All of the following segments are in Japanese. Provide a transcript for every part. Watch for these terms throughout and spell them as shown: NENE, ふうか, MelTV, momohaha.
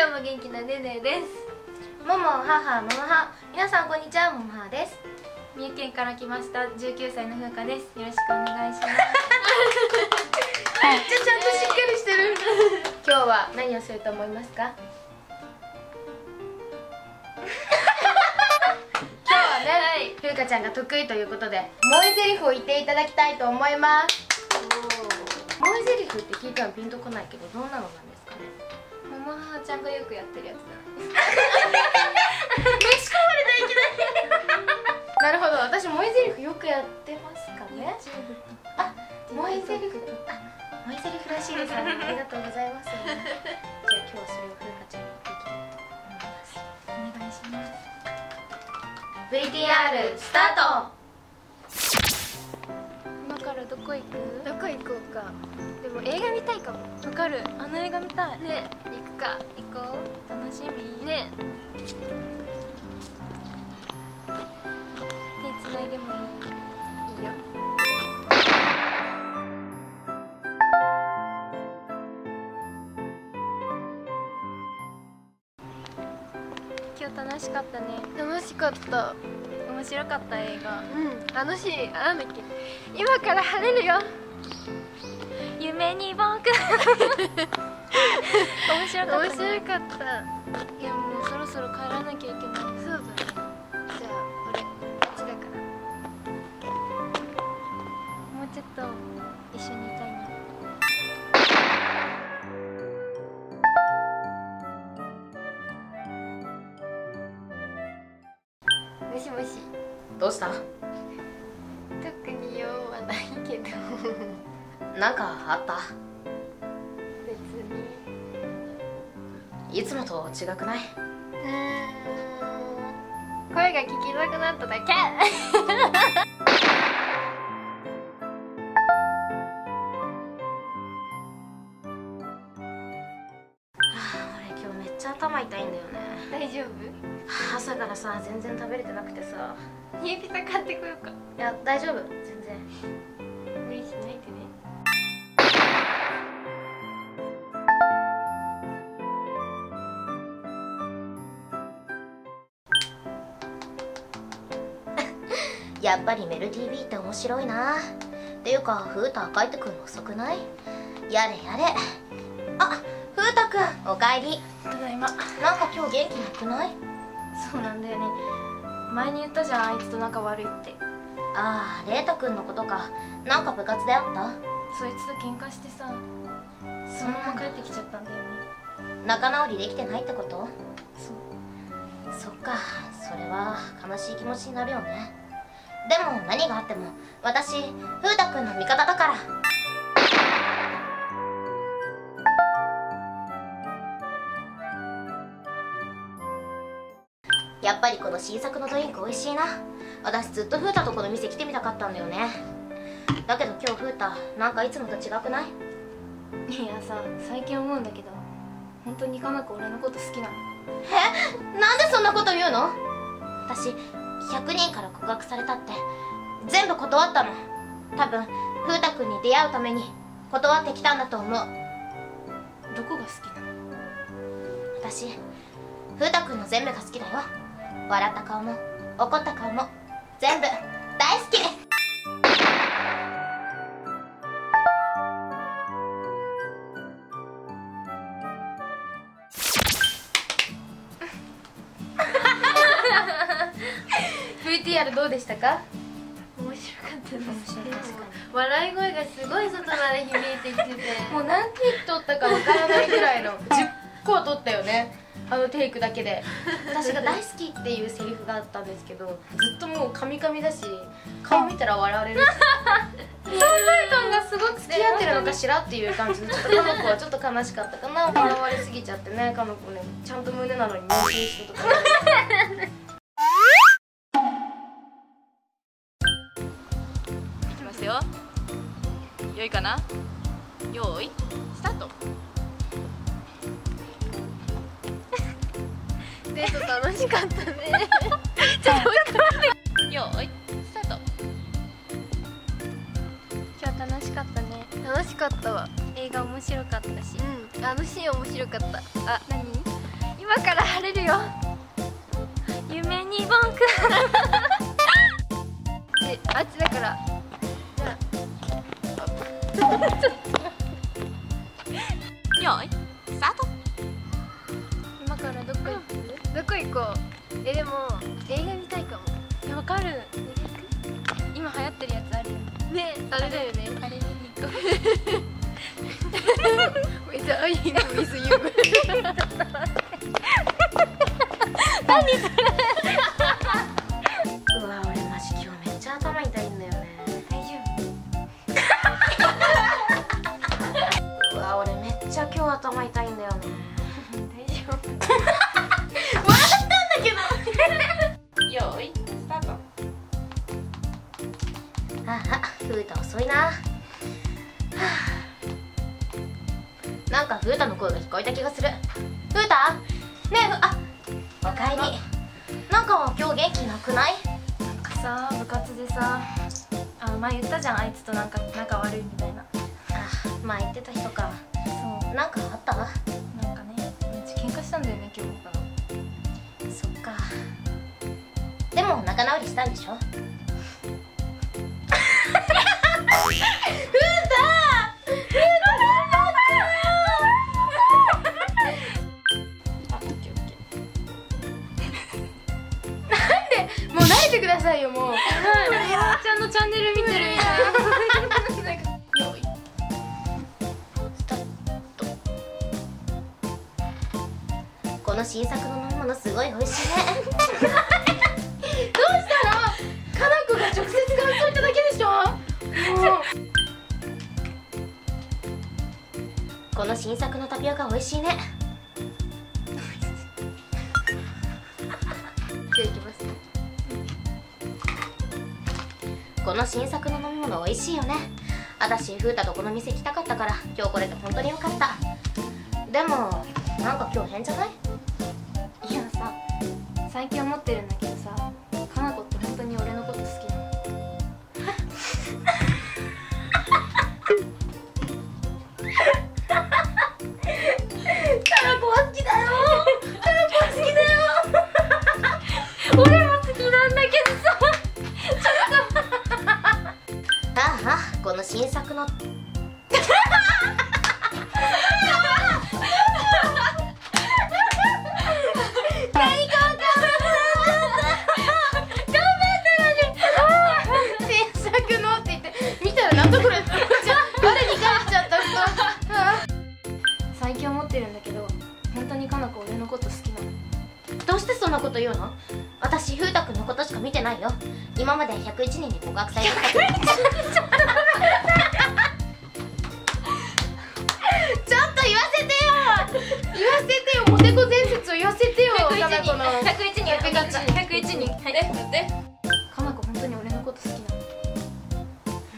今日も元気なねねです。もも母ももは、皆さんこんにちは、ももはです。三重県から来ました19歳のふうかです。よろしくお願いします。めっちゃちゃんとしっかりしてる。今日は何をすると思いますか？今日はね、ふうかちゃんが得意ということで萌え台詞を言っていただきたいと思います。萌え台詞って聞いたらピンとこないけど、どんなのなんですかね？ももはちゃんがよくやってるやつだ。めし込まれた、いきなり。なるほど、私萌え台詞よくやってますかね。あ、萌え台詞、あ、萌え台詞らしいですね。ありがとうございます。じゃあ今日はそれをふうかちゃんに言っていきたいと思います。お願いします。VTR スタート。どこ行く？どこ行こうか。でも映画見たいかも。わかる。あの映画見たい。ね、行くか。行こう。楽しみ。ね。手つないでもいい？いいよ。今日楽しかったね。楽しかった。面白かった映画。うん、楽しい。あ、なんだっけ。今から晴れるよ。夢に僕。面白かった、ね。面白かった。いや、もうそろそろ帰らなきゃいけない。そうだね。じゃあこれこっちだから。もうちょっと一緒にいたいな。もしもし。どうした？特に用はないけど。なんかあった？別に。いつもと違くない？声が聞きづらくなっただけ。俺今日めっちゃ頭痛いんだよね。大丈夫？朝からさ、全然食べれてなくてさ。家ピザ買ってこようか。いや、大丈夫、全然無理しないでね。やっぱりメル TV って面白いな。っていうか、ふうた帰ってくるの遅くない？やれやれ。あ、ふうたくんおかえり。ただいま。なんか今日元気なくない？そうなんだよね。前に言ったじゃん、あいつと仲悪いって。ああ、レイタくんのことか。なんか部活であった？そいつと喧嘩してさ、そのまま帰ってきちゃったんだよね。仲直りできてないってこと？そう。そっか、それは悲しい気持ちになるよね。でも何があっても私、ふうたくんの味方だから。やっぱりこの新作のドリンク美味しいな。私ずっとふうたとこの店来てみたかったんだよね。だけど今日ふうた、なんかいつもと違くない？いやさ、最近思うんだけど、本当にかなこ俺のこと好きなの？え？なんでそんなこと言うの？私、100人から告白されたって全部断ったの。多分、ふうたくんに出会うために断ってきたんだと思う。どこが好きなの？私、ふうたくんの全部が好きだよ。笑った顔も怒った顔も全部大好き。VTR どうでしたか？面白かったですね。笑い声がすごい外まで響いてきてて、もう何テイク撮ったかわからないぐらいの10個撮ったよね。あのテイクだけで私が大好きっていうセリフがあったんですけど、ずっともうカミカミだし、顔見たら笑われるし、存在感がすごく付き合ってるのかしらっていう感じで、ちょっとかのこはちょっと悲しかったかな。笑われすぎちゃってね、かのこね、ちゃんと胸なのに妊娠したとか。いきますよ。よいかな。よいスタート。デート楽しかったね。ちょっと待って。よーい、スタート。今日楽しかったね。楽しかったわ。映画面白かったし。うん。あのシーン面白かった。あ、何？今から晴れるよ。夢にボンくんあっちだからよいスタート。今からどこ行く？どこ行こう？でも映画見たいかも。いや、わかる。今流行ってるやつあるよね。あれだよね。あれ見に行こう。めっちゃアイリングミスユー。何それ。うわ、俺マジ今日めっちゃ頭痛いんだよね。大丈夫。うわ、俺めっちゃ今日頭痛いんだよね。大丈夫。笑ったんだけど。よーいスタート。ふうた遅いな。なんかふうたの声が聞こえた気がする。ふうたねえ、おかえり。なんか今日元気なくない？なんかさ、部活でさ、前言ったじゃん、あいつとなんか仲悪いみたいな。まあ言ってた人か。そう。なんかあった？なんかね、めっちゃ喧嘩したんだよね、今日僕ら。そっか。でも仲直りしたんでしょ？ふうたー、ふうた頑張ってよー。あ、オッケーオッケー。なんでもう慣れてくださいよ、もう。ちゃんのチャンネル見てるみたいな。よいスタート。この新作の飲み物すごい美味しいね。どうしたの？かなこが直接感想言っただけでしょ。この新作のタピオカ美味しいね。じゃあいきます。この新作の飲み物美味しいよね。私ふうたとこの店来たかったから、今日これで本当によかった。でもなんか今日変じゃない？いやさ、最近思ってるんだけどさ、かなこって本当に俺のこと好きなの？この新作の最近思ってるんだけど、本当にかなこ俺のこと好きなの？どうしてそんなこと言うの？私ふうたくんのことしか見てないよ。今まで101人に告白されたけど。ちょっと言わせてよ。モテ子伝説を言わせてよ。かなこの101人。かなこ本当に俺のこと好きなの？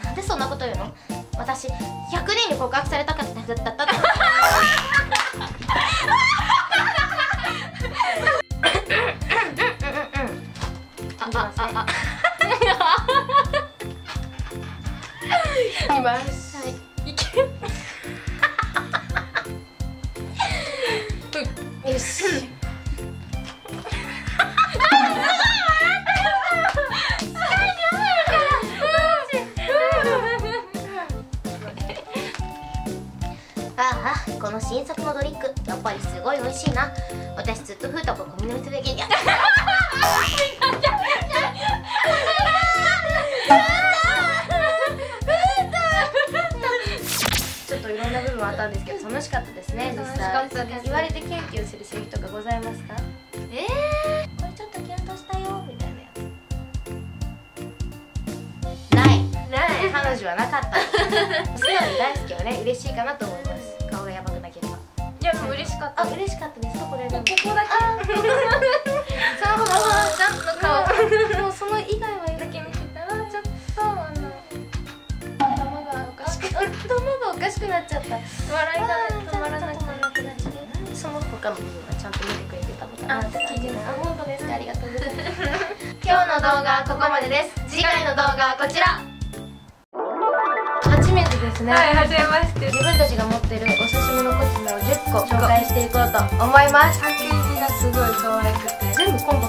なんでそんなこと言うの？私100人に告白されたかった。よし。この新作のドリンクやっぱりすごい美味しいな。私ずっとふうたこゴミの水であったんですけど、楽しかったですね。楽しかったです。言われてキュンキュンするセリフとかございますか？これちょっとキュンとしたよみたいなやつ。ない。彼女はなかった。素直に大好きはね、嬉しいかなと思います。顔がやばくなければ。いや、もう嬉しかった。嬉しかったです。これでも。ここだけ。さあ、ほらほら、ちゃんと顔。もうその以外はだけ見てたら、ちょっと頭がおかしくなった。おかしくなっちゃった。笑いが止まらなくなって。その他の部分はちゃんと見てくれてたことあるんですけど。本当ですか？ありがとうございます。今日の動画はここまでです。次回の動画はこちら。初めてですね。はい、初めまして。自分たちが持っているおすすめのコスメを10個紹介していこうと思います。パッケージがすごい可愛くて、全部今